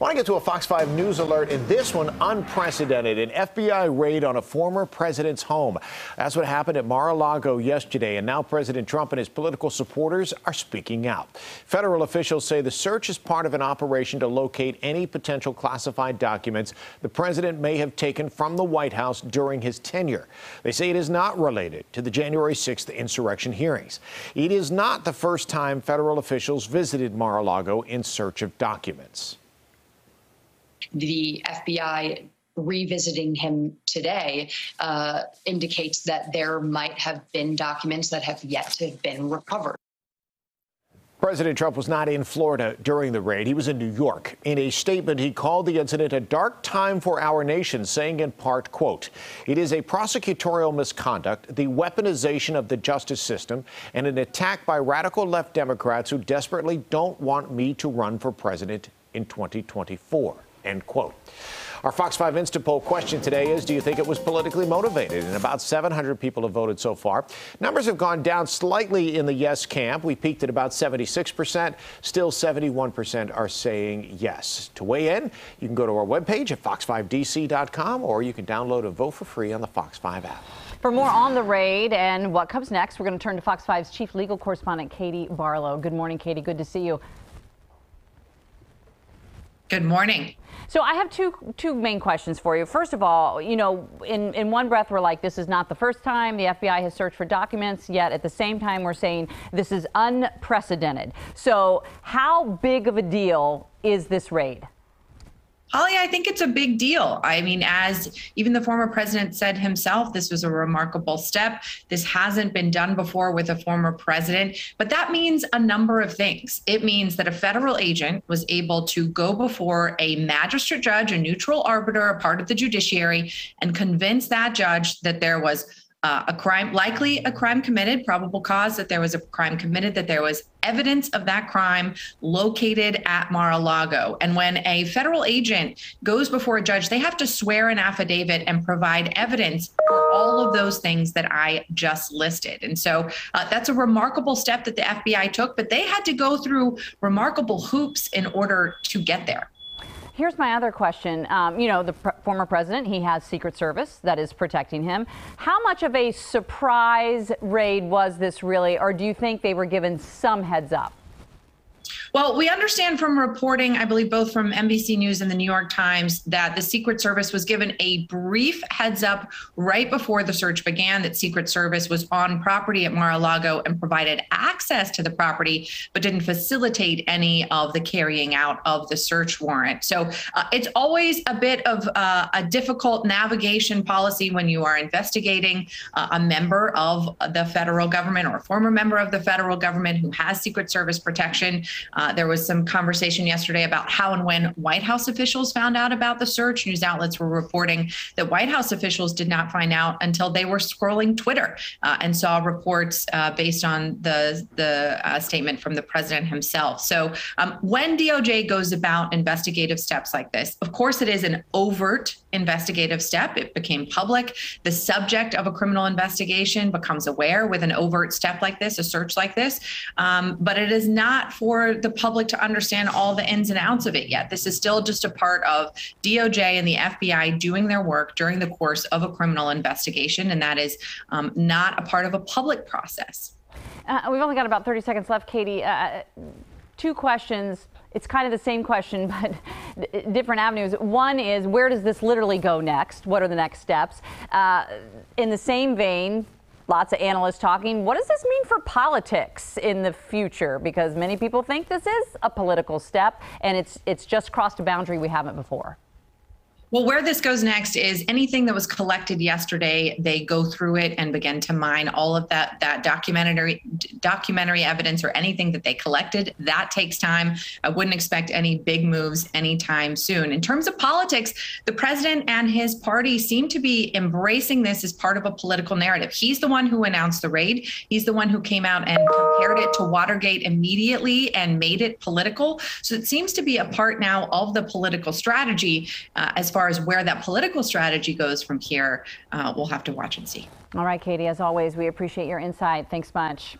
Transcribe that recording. Want to get to a Fox 5 News alert, and this one unprecedented, an FBI raid on a former president's home. That's what happened at Mar-a-Lago yesterday, and now President Trump and his political supporters are speaking out. Federal officials say the search is part of an operation to locate any potential classified documents the president may have taken from the White House during his tenure. They say it is not related to the January 6th insurrection hearings. It is not the first time federal officials visited Mar-a-Lago in search of documents. The FBI revisiting him today indicates that there might have been documents that have yet to have been recovered. President Trump was not in Florida during the raid. He was in New York. In a statement, he called the incident a dark time for our nation, saying in part, quote, "It is a prosecutorial misconduct, the weaponization of the justice system, and an attack by radical left Democrats who desperately don't want me to run for president in 2024. End quote. Our Fox 5 Instapoll question today is, do you think it was politically motivated? And about 700 people have voted so far. Numbers have gone down slightly in the yes camp. We peaked at about 76%. Still 71% are saying yes. To weigh in, you can go to our webpage at fox5dc.com, or you can download and vote for free on the Fox 5 app. For more on the raid and what comes next, we're going to turn to Fox 5's chief legal correspondent, Katie Barlow. Good morning, Katie. Good to see you. Good morning. So I have two main questions for you. First of all, you know, in one breath, we're like, this is not the first time the FBI has searched for documents, yet at the same time, we're saying this is unprecedented. So how big of a deal is this raid? Holly, I think it's a big deal. I mean, as even the former president said himself, this was a remarkable step. This hasn't been done before with a former president, but that means a number of things. It means that a federal agent was able to go before a magistrate judge, a neutral arbiter, a part of the judiciary, and convince that judge that there was a crime, likely a crime committed, probable cause that there was a crime committed, that there was evidence of that crime located at Mar-a-Lago. And when a federal agent goes before a judge, they have to swear an affidavit and provide evidence for all of those things that I just listed. And so that's a remarkable step that the FBI took, but they had to go through remarkable hoops in order to get there. Here's my other question. You know, the former president, he has Secret Service that is protecting him. How much of a surprise raid was this really, or do you think they were given some heads up? Well, we understand from reporting, I believe both from NBC News and the New York Times, that the Secret Service was given a brief heads up right before the search began, that Secret Service was on property at Mar-a-Lago and provided access to the property, but didn't facilitate any of the carrying out of the search warrant. So it's always a bit of a difficult navigation policy when you are investigating a member of the federal government or a former member of the federal government who has Secret Service protection. There was some conversation yesterday about how and when White House officials found out about the search. News outlets were reporting that White House officials did not find out until they were scrolling Twitter and saw reports based on the statement from the president himself. So when DOJ goes about investigative steps like this, of course, it is an overt investigative step. It became public. The subject of a criminal investigation becomes aware with an overt step like this, a search like this. But it is not for the public to understand all the ins and outs of it yet. This is still just a part of DOJ and the FBI doing their work during the course of a criminal investigation. And that is not a part of a public process. We've only got about 30 seconds left, Katie. Two questions. It's kind of the same question, but different avenues. One is, where does this literally go next? What are the next steps? In the same vein, lots of analysts talking, what does this mean for politics in the future? Because many people think this is a political step, and it's just crossed a boundary we haven't before. Well, where this goes next is anything that was collected yesterday, they go through it and begin to mine all of that documentary evidence or anything that they collected. That takes time. I wouldn't expect any big moves anytime soon. In terms of politics, the president and his party seem to be embracing this as part of a political narrative. He's the one who announced the raid. He's the one who came out and compared it to Watergate immediately and made it political. So it seems to be a part now of the political strategy. As far as where that political strategy goes from here, we'll have to watch and see. All right, Katie, as always, we appreciate your insight. Thanks much.